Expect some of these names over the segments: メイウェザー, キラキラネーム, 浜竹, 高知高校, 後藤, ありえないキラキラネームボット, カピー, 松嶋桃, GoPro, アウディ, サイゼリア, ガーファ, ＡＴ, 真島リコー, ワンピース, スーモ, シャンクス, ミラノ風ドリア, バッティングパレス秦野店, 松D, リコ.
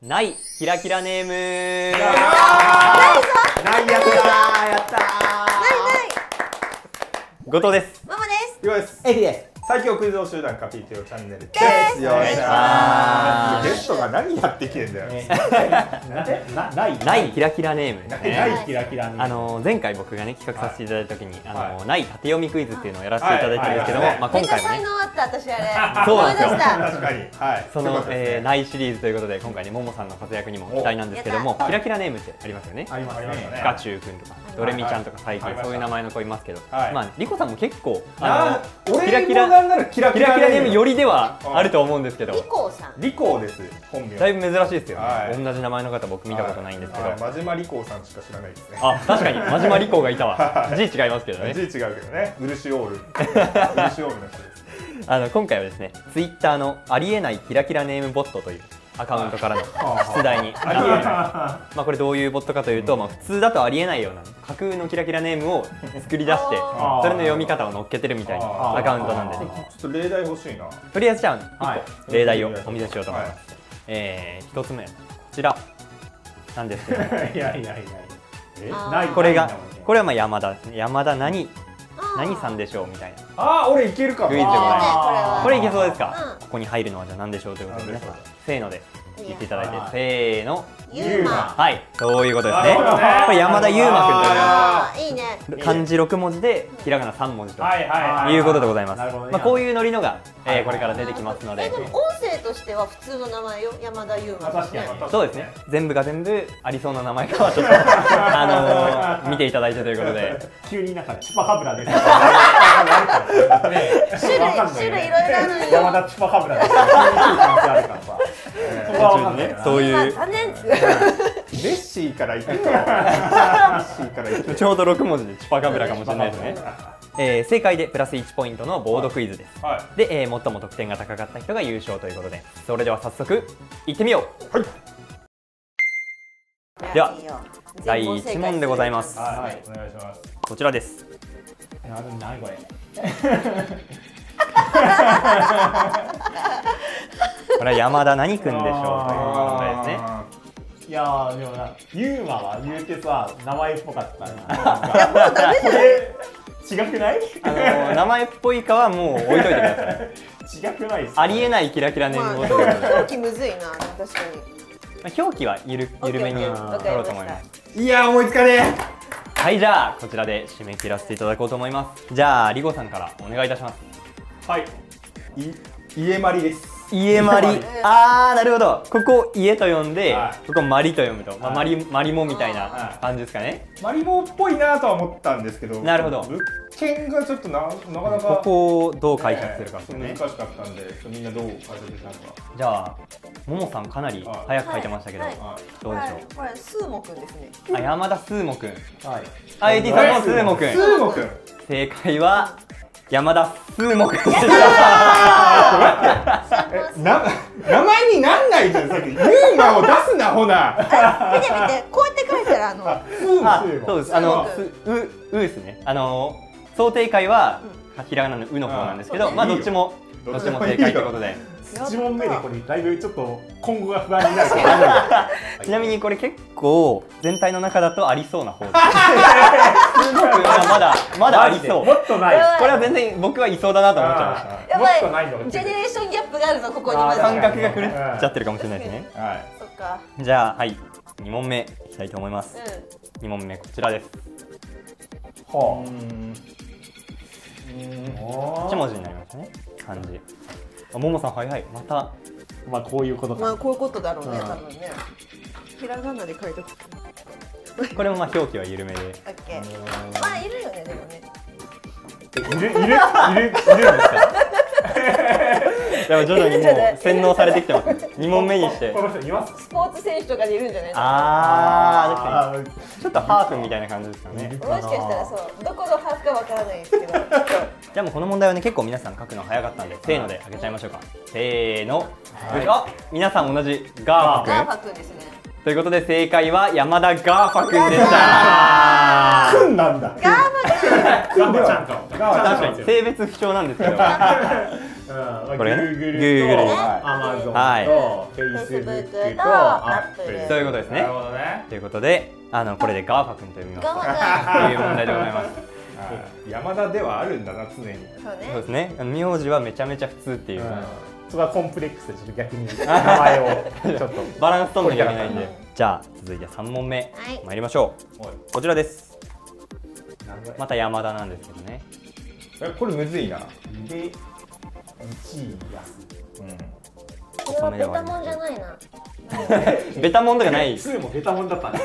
ないキラキラネームー。ないやつだー。やったー。後藤です。ママです。りょうです。えりです。最強クイズ王集団カピーというチャンネルです。よろしくお願いします。ゲストが何やってきてんだよ。ないキラキラネームですね。ないキラキラネーム。前回僕がね企画させていただいた時にない縦読みクイズっていうのをやらせていただいたんですけども、まあ今回もね。私あれ。そうなんですよ。確かに。はい。そのないシリーズということで今回ねももさんの活躍にも期待なんですけども、キラキラネームってありますよね。ありますね。ふかちゅうくんとかドレミちゃんとか最近そういう名前の子いますけど、まありこさんも結構キラキラキラキラネームよりではあると思うんですけど、リコーさん、リコーです本名。だいぶ珍しいですよね。同じ名前の方僕見たことないんですけど、真島リコーさんしか知らないですね。あ、確かに真島リコーがいたわ。字違いますけどね。字違うけどね。漆オール、漆オールの人です。今回はですね、ツイッターのありえないキラキラネームボットというアカウントからの出題に。まあこれどういうボットかというと、まあ普通だとありえないような架空のキラキラネームを作り出して、それの読み方を乗っけてるみたいなアカウントなんでね。ちょっと例題欲しいな。とりあえずじゃあ1個例題をお見せしようと思います。1つ目こちらなんですけど、これはまあ山田何さんでしょうみたいな。あ、俺いけるか。クイズでございます。これいけそうですか。ここに入るのはじゃあ何でしょうということで皆さんせーので言っていただいて、せーのゆーま。はい、そういうことですね。これ山田ゆうまくんといういいね。漢字6文字でひらがな3文字ということでございます。まあこういうノリのがこれから出てきますので。でも音声としては普通の名前よ、山田ゆうま。確かにそうですね。全部が全部ありそうな名前かはちょっと見ていただいてということで。急になんかチュパカブラです。種類いろいろあるのに山田チュパカブラです。そういう残念です。ネッシーから行くよ。ちょうど6文字でチュパカブラかもしれないですね。正解でプラス1ポイントのボードクイズです。で、最も得点が高かった人が優勝ということで、それでは早速行ってみよう。はい。では第1問でございます。はい、お願いします。こちらです。何これ。これは山田何君でしょうという問題ですね。いやーでもな、ユーマは言うてさ、名前っぽかったな。これ違くない？名前っぽいかはもう置いといてください。違くないですか？ありえないキラキラネームを。表記むずいな、確かに。表記はゆるめに取ろうと思います。いや思いつかねえ。はい、じゃあこちらで締め切らせていただこうと思います。じゃあリコさんからお願いいたします。はい。家まりです。家まり、あーなるほど。ここ家と呼んで、ここまりと読むと、まりもみたいな感じですかね。まりもっぽいなとは思ったんですけど、なるほど。物件がちょっとなかなかここをどう解説するかですね。難しかったんで、みんなどう解説したのか。じゃあももさんかなり早く書いてましたけど、どうでしょう。これスーモくんですね。あ、山田スーモくん。はい。AT さんもスーモくん。スーモくん。正解は。山田スーモくんでした。名前になんないじゃん。さっきユーマを出すなほな。見て見て、こうやって書いたらそうです。うですね。想定解はひらがなのうの方なんですけど、まあどっちも正解ということで。1問目でこれだいぶちょっと今後が不安になるから。ちなみにこれ結構全体の中だとありそうな方です。まだありそう。もっとない。これは全然僕はいそうだなと思っちゃいました。やばい、ジェネレーションギャップがあるぞ。ここにまず感覚が狂っちゃってるかもしれないですね。じゃあはい、2問目いきたいと思います。2問目こちらです。はあ、1文字になりましたね、漢字。あ、ももさん早い。またまあこういうことか。まあこういうことだろうね、多分ね。ひらがなで書いとく。これもまあ表記は緩めで。オッケー。まあいるよねでもね。いるんですか。でも徐々にもう洗脳されてきてます。2問目にして。この人います。スポーツ選手とかにいるんじゃないですか。ああ、確かに。ちょっとハーフみたいな感じですかね。もしかしたらそう。どこのハーフかわからないですけど。じゃあもうこの問題はね、結構皆さん書くの早かったんで、せーのであげちゃいましょうか。せーの。あ、皆さん同じガーファ君。ガーファ君ですね。ということで正解は山田ガーファ君でした。君なんだ。ガーファ君。ガーファちゃんか。確かに性別不詳なんですけど。これね、Google と Amazon と Facebook と Apple ということですね。ということで、これでガーファ君と呼びますという問題でございます。山田ではあるんだな、常に。そうですね。名字はめちゃめちゃ普通っていう。そこはコンプレックスで、ちょっと逆に名前をちょっとバランス取んなきゃいけないんで。じゃあ続いて3問目参りましょう。こちらです。また山田なんですけどね、これむずいな。で、1位安。これはベタモンじゃないな。ベタモンとかない。2もベタモンだったね。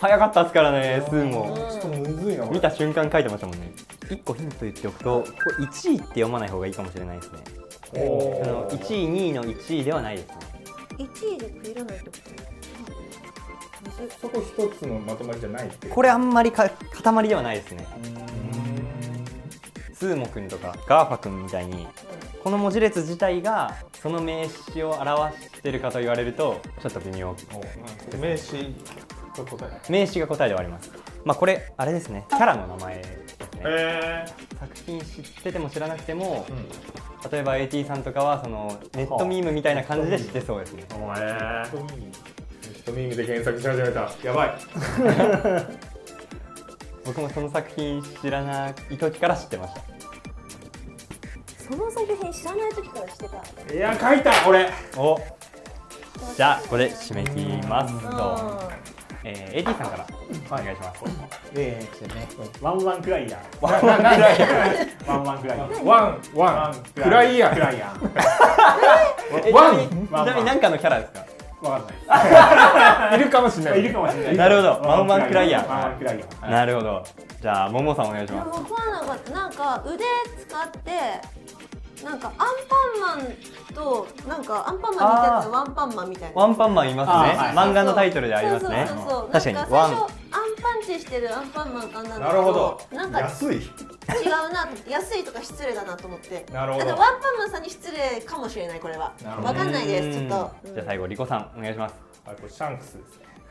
早かったですからね、数も。ちょっとむずいな。見た瞬間書いてましたもんね。1個ヒント言っておくと、これ1位って読まない方がいいかもしれないですね。1位、2位の1位ではないですね。1位で区切らないってことそこ一つのまとまりじゃないっていう。これあんまり塊ではないですね。スーモくんとかガーファくんみたいに、この文字列自体がその名詞を表してるかと言われるとちょっと微妙。名詞が答え。名詞が答えではあります。まあこれあれですね。キャラの名前ですね。作品知ってても知らなくても、例えば AT さんとかはそのネットミームみたいな感じで知ってそうですね。ミームで検索し始めた。やばい。僕もその作品知らない時から知ってました。その作品知らない時から知ってた。いや書いた俺。お。じゃあこれ締め切りますと。AT さんからお願いします。ワンワンクライヤー。ワンワンクライヤー。ワンワンクライヤー。ワンワンクライヤー。クライヤー。ワン。ちなみに何かのキャラですか。わかんない。いるかもしれない。いるかもしれない。なるほど。ワンマンクライヤー。なるほど。じゃあ桃さんお願いします。分からなかった。なんか腕使ってなんかアンパンマンとなんかアンパンマンみたいなワンパンマンみたいな。ワンパンマンいますね。漫画のタイトルでありますね。確かに。ワン。アンパンチしてるアンパンマンかな。なるほど。なんか安い。違うなと思って、安いとか失礼だなと思って。なるほど。ワンパンマンさんに失礼かもしれない、これは。わかんないです、ちょっと。じゃあ最後リコさんお願いします。あ、これシャンクスですね。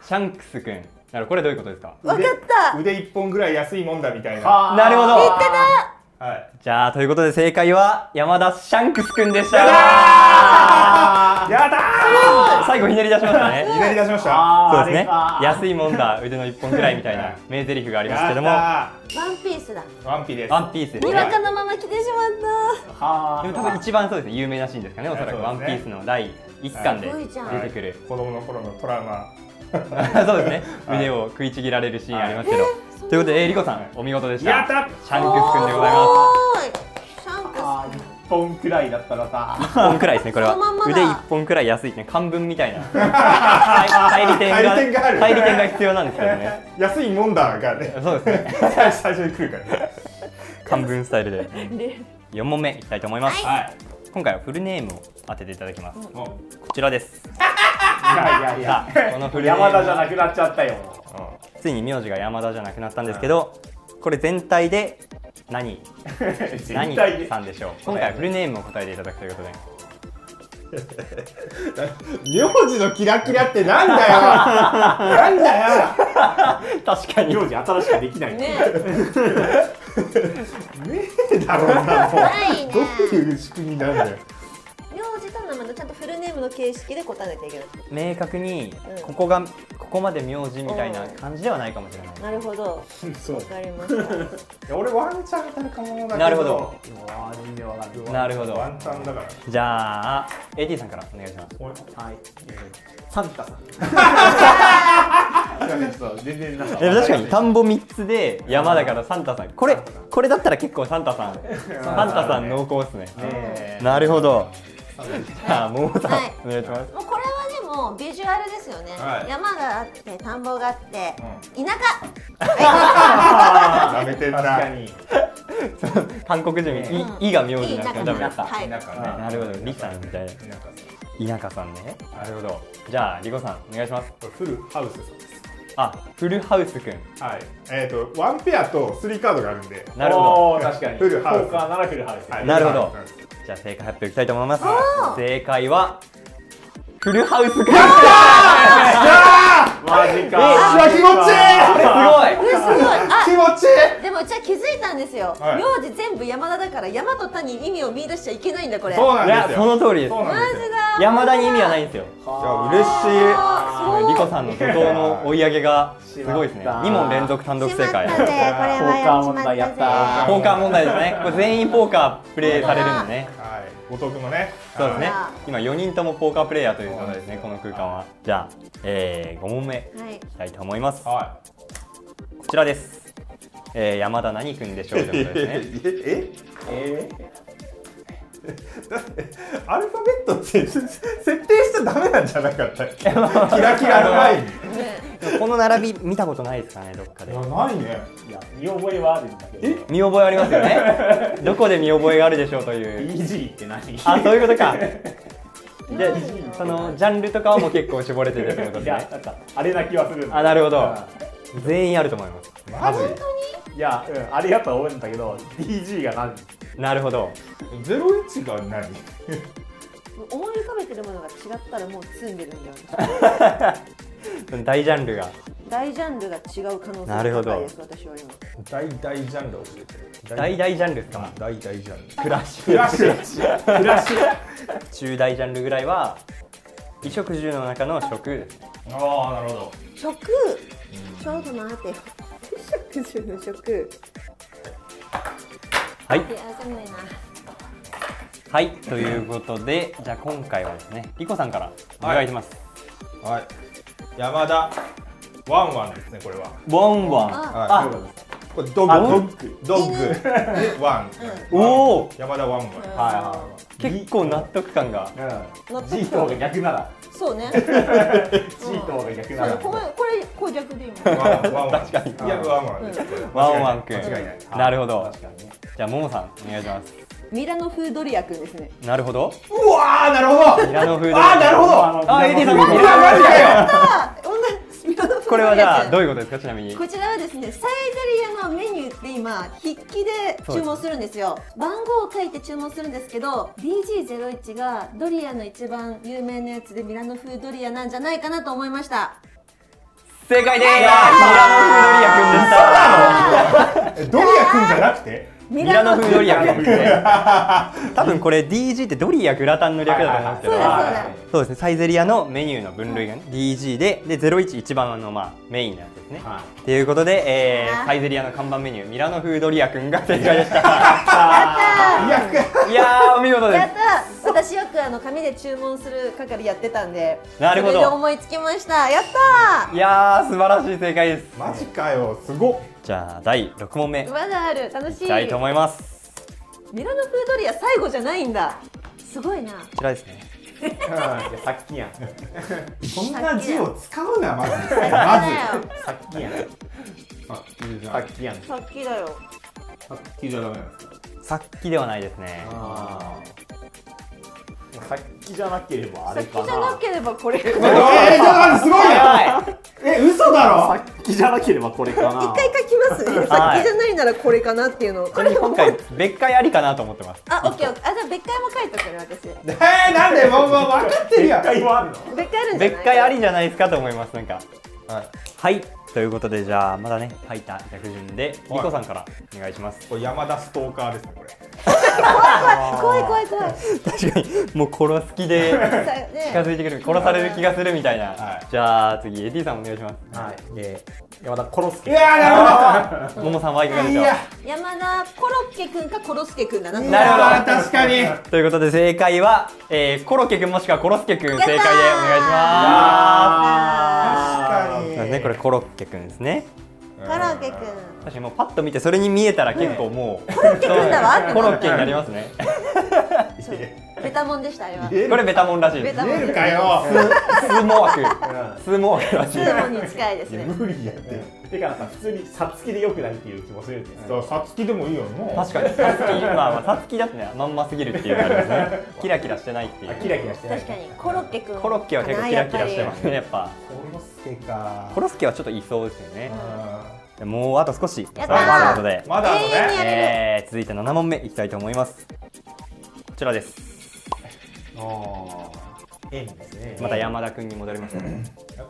シャンクスくん。なる、これどういうことですか。わかった。腕1本ぐらい安いもんだみたいな。なるほど。言ってた。はい。じゃあということで正解は山田シャンクスくんでした。やったー。最後ひねり出しましたね。ひねり出しました。そうですね。安いもんだ、腕の1本くらいみたいな名台詞がありますけども。ワンピースだ。ワンピースです。ワンピース。にわかのまま着てしまった。はあ。でも多分一番そうですね、有名なシーンですかね、おそらくワンピースの第1巻で出てくる。子供の頃のトラウマ。そうですね。腕を食いちぎられるシーンありますけど。ということでリコさんお見事でした。やった。シャンクスくんでございます。シャンクス。1本くらいだったらさ、1本くらいですね、これは腕1本くらい安いね、漢文みたいな代理店が必要なんですけどね。安いもんだがね、そうですね、最初に来るからね、漢文スタイルで。4問目いきたいと思います。今回はフルネームを当てていただきます。こちらです。いやいやいや、山田じゃなくなっちゃったよ。ついに名字が山田じゃなくなったんですけど、これ全体で何さんでしょう。今回はフルネームを答えていただくということで。名字のキラキラってなんだよ。なんだよ。確かに名字新しくできないね。ねえだろうな、もう。どういう仕組みなんだよ。名字と名前のちゃんとフルネームの形式で答えなきゃいけない。明確にここがここまで名字みたいな感じではないかもしれない。なるほど。わかりました。俺ワンチャンたるかもだけど。なるほど。なるほど。ワンチャンだから。じゃあ AT さんからお願いします。はい。サンタさん。全然なかった。確かに田んぼ3つで山だからサンタさん。これだったら結構サンタさん。サンタさん濃厚ですね。なるほど。さあ桃さんお願いします。もうビジュアルですよね。山があって田んぼがあって田舎。舐めてんな。確かに。韓国人イが名字なんですよ。なるほど。リさんみたいな。田舎さんね。なるほど。じゃあリコさんお願いします。フルハウスさんです。あ、フルハウスくん。はい。ワンペアと3カードがあるんで。なるほど。確かに。フルハウス。ならフルハウス。なるほど。じゃあ正解発表いきたいと思います。正解は。フルハウス感。マジか。気持ちいい。これすごい。気持ちいい。でもうちは気づいたんですよ。名字全部山田だから、山と田に意味を見出しちゃいけないんだこれ。そうなんですよ。その通りです。マジだ。山田に意味はないんですよ。嬉しい。リコさんの怒涛の追い上げがすごいですね。2問連続単独正解。ポーカー問題やった。ポーカー問題ですね。これ全員ポーカープレイされるんでね。後藤君もね。そうですね。今4人ともポーカープレイヤーという状態ですね。この空間は。じゃあ、5問目いきたいと思います。こちらです。山田何君でしょうということですね。だってアルファベットって設定しちゃダメなんじゃなかったっけ？キラキラの前に。この並び見たことないですかね、どっかで。ないね。いや、見覚えはあるんだけど。見覚えありますよね。どこで見覚えがあるでしょうという。EG って何？あ、そういうことか。で、そのジャンルとかはもう結構絞れてるということで。いや、なんかあれな気はする。あ、なるほど。全員あると思います。あ、本当に？いや、あれやっぱ多いんだけど、DG が何？なるほど。01が何？思い浮かべてるものが違ったらもう詰んでるんだよ。大ジャンルが。大ジャンルが違う可能性が高いです。私は今。大ジャンルを教えてる。大ジャンルですか。大ジャンル。クラッシュ。クラッシュ。中大ジャンルぐらいは衣食住の中の食ですね。ああ、なるほど。食。ちょっと待って。衣食住の食。はい。はい、ということで、じゃあ今回はですね、リコさんからお願いします。はい。山田ワンワンですね、これは。ワンワン。あ、これドッグ。ドッグ。ワン。おお。山田ワンワン。結構納得感が。G とが逆なら。そうね。G とが逆なら。これ逆でいいもん。ワンワン。確かに。いやワンワンです。ワンワンくん。なるほど。じゃあももさんお願いします。ミラノ風ドリア君ですね。なるほど。うわあ、なるほど。ミラノ風ドリア。あ、なるほど。あ、ATさん。ミラノ風ドリア。これはじゃあどういうことですか、ちなみに。こちらはですね、サイゼリアのメニューって今筆記で注文するんですよ。番号を書いて注文するんですけど、 DG01 がドリアの一番有名なやつでミラノ風ドリアなんじゃないかなと思いました。正解です。ミラノ風ドリアくんでした。ドリアくんじゃなくてミラノ風ドリアくんですね。多分これ DG ってドリアグラタンの略だと思うんですけど、そうですね、サイゼリアのメニューの分類がね DG で01一番のまあメインなんですね。ということでサイゼリアの看板メニューミラノ風ドリアくんが正解でした。やった。いやお見事です。やった。私よく紙で注文する係やってたんで、なるほど、それで思いつきました。やった。いや素晴らしい正解です。マジかよ、すごっ。じゃあ第6問目まだある。楽しい。いきたいと思います。ミラノ風ドリア最後じゃないんだ、すごいな。こちらですね。さっきやん。そんな字を使うな、まず。さっきやん。さっきやん。さっきだよ。さっきじゃダメなんですか。さっきではないですね。さっきじゃなければあれかな。さっきじゃなければこれかな。すごいね。嘘だろ。さっきじゃなければこれかな。一回書きますね。さっきじゃないならこれかなっていうの。これ今回別回ありかなと思ってます。あ、オッケー。あ、じゃあ別回も書いとくね、私。なんでもう分かってるやん。別回はあるの？別回あるんじゃない？別回ありじゃないですかと思います。なんか。はい。ということでじゃあまだね書いた逆順でリコさんからお願いします。これ山田ストーカーですね、これ。怖い怖い怖い。確かにもう殺す気で近づいてくる、殺される気がするみたいな。じゃあ次ATさんお願いします。はい、山田コロスケ。いやなるほど。桃さんはいかがでしょう。山田コロッケくんかコロスケくんだな。なるほど、確かに。ということで正解はコロッケくんもしくはコロスケくん、正解でお願いします。確かにね、これコロッケくんですね。コロッケくん。確かにもうパッと見てそれに見えたら結構もうコロッケくんだわ。コロッケになりますね。ベタモンでしたあれは。これベタモンらしいです。見えるかよ。スモークらしい。スモークに近いですね。無理やって。てか普通にサツキでよくないっていう気もするんですけど。サツキでもいいよね。確かに。サツキだとねまんますぎるっていう感じですね。キラキラしてないっていう。キラキラしてない。確かにコロッケくん。コロッケは結構キラキラしてますね、やっぱ。コロスケはちょっといそうですよね。もうあと少し。まだあとで。続いて7問目いきたいと思います。こちらです。また山田君に戻りましたね。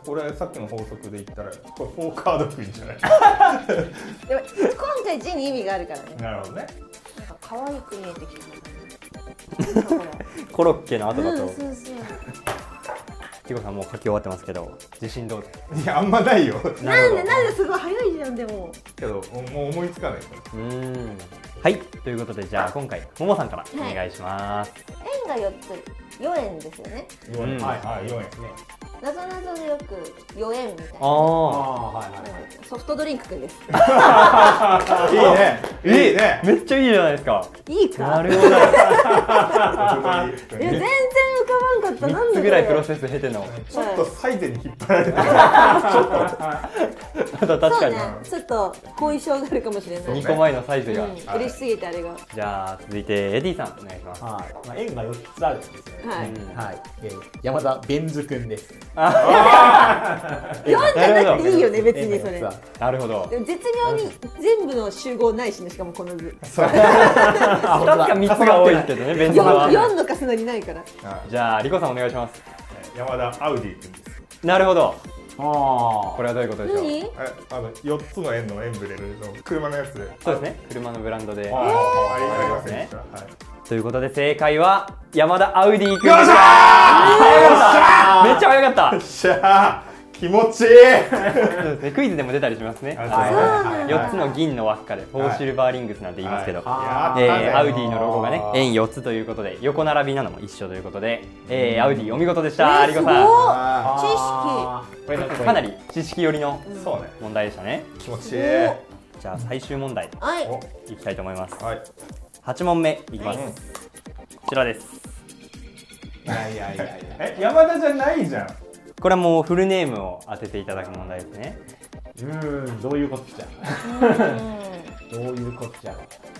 これさっきの法則で言ったらこれ4カードくんじゃない。でも今回字に意味があるからね。なるほどね。なんか可愛く見えてきた。コロッケの後だと。そうそう。キコさんもう書き終わってますけど自信どうですか？いやあんまないよ。なんですごい早いじゃんでも。けどもう思いつかない。はいということでじゃあ今回ももさんからお願いします。円が4円ですよね。4円ですね。なぞなぞでよく4円みたいな。ソフトドリンクくんです。いいね。いいね。めっちゃいいじゃないですか。いいか。なるほど。いや全然浮かばんかった。なんでぐらいプロセス経ての。ちょっとサイゼに引っ張られて。ちょっと。確かに。ちょっと後遺症があるかもしれない。2個前のサイゼが。嬉しすぎてあれが。じゃあ続いてエディさんお願いします。円が4つあるんですよね。山田ベンズくんです。読んじゃなくていいよね別にそれ。なるほど。絶妙に全部の集合ないしねしかもこの図。確か3つが多いけどね。4の数のにないから。じゃあリコさんお願いします。山田アウディ君です。なるほど。これはどういうことでしょう。4つの円のエンブレムの車のやつで。そうですね。車のブランドで。ありますね。ということで正解は山田アウディ君でした。めっちゃ早かった。よっしゃー、気持ちいい。そうですね、クイズでも出たりしますね。4つの銀の輪っかでフォーシルバーリングスなんて言いますけど、アウディのロゴがね円4つということで横並びなのも一緒ということで、アウディお見事でした。リコさん。知識。これかなり知識寄りの問題でしたね。気持ちいい。じゃあ最終問題いきたいと思います。8問目いきます。こちらです。いや山田じゃないじゃん。これはもうフルネームを当てていただく問題ですね。どういうことじゃ。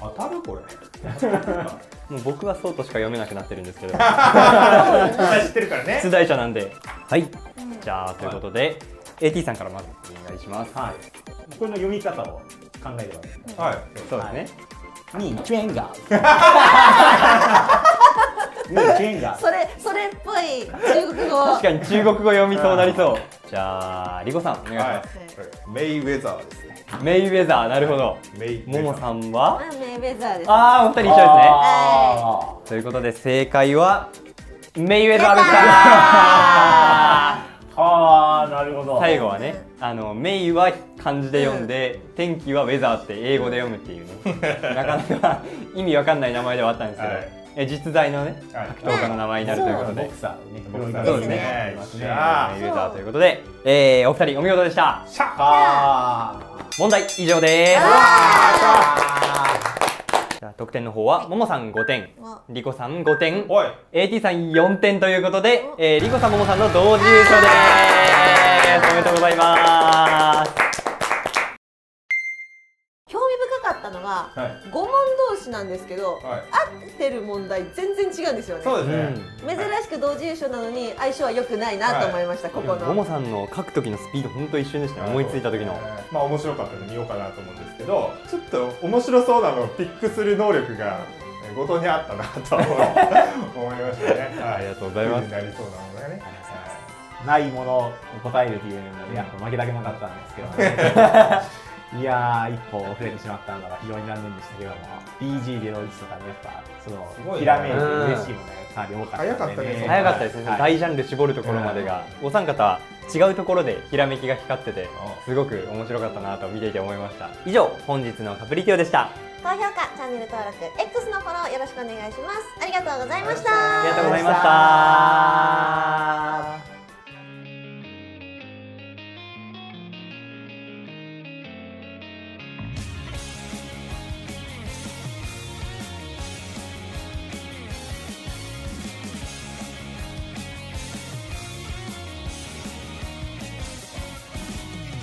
当たるこれ。もう僕はそうとしか読めなくなってるんですけど。知ってるからね。出題者なんで。はい。じゃあということで AT さんからまずお願いします。これの読み方を考えればいいですね。そうですね。それっぽい中国語。確かに中国語読みそうなりそう。じゃあリコさんお願いします。メイウェザーですね。メイウェザー、なるほど。ももさんは？メイウェザーです。ああ、お二人一緒ですね。ということで正解はメイウェザーでした。あー、なるほど。最後はね、メイは漢字で読んで、天気はウェザーって英語で読むっていうね、なかなか意味わかんない名前ではあったんですけど、実在のね、格闘家の名前になるということで、ボクサー、そうですね、メイウェザーということで、お二人お見事でした。問題以上です。得点の方はももさん5点、リコさん5点、AT さん4点ということで、リコさんももさんの同時優勝です。おめでとうございます。興味深かったのが5問同士なんですけど、合ってる問題全然違うんですよね。そうですね。珍しく同時優勝なのに相性は良くないなと思いました。ここのももさんの書く時のスピード本当一瞬でしたね。思いついた時の。まあ面白かったので見ようかなと思うんですけど、ちょっと面白そうなのをピックする能力が後藤にあったなと思いましたね。ありがとうございます。になりそうなものがね、ないものを答えるというのでやっぱ負けだけなかったんですけどね。いやー、一歩遅れてしまったのが非常に残念でしたけども、BG での位置とかね、やっぱそのひらめいて嬉しいものがかなり多かったのでね。早かったですね。大ジャンル絞るところまでが、お三方違うところでひらめきが光ってて、すごく面白かったなと見ていて思いました。以上、本日のカプリティオでした。高評価、チャンネル登録、X のフォローよろしくお願いします。ありがとうございました。ありがとうございました。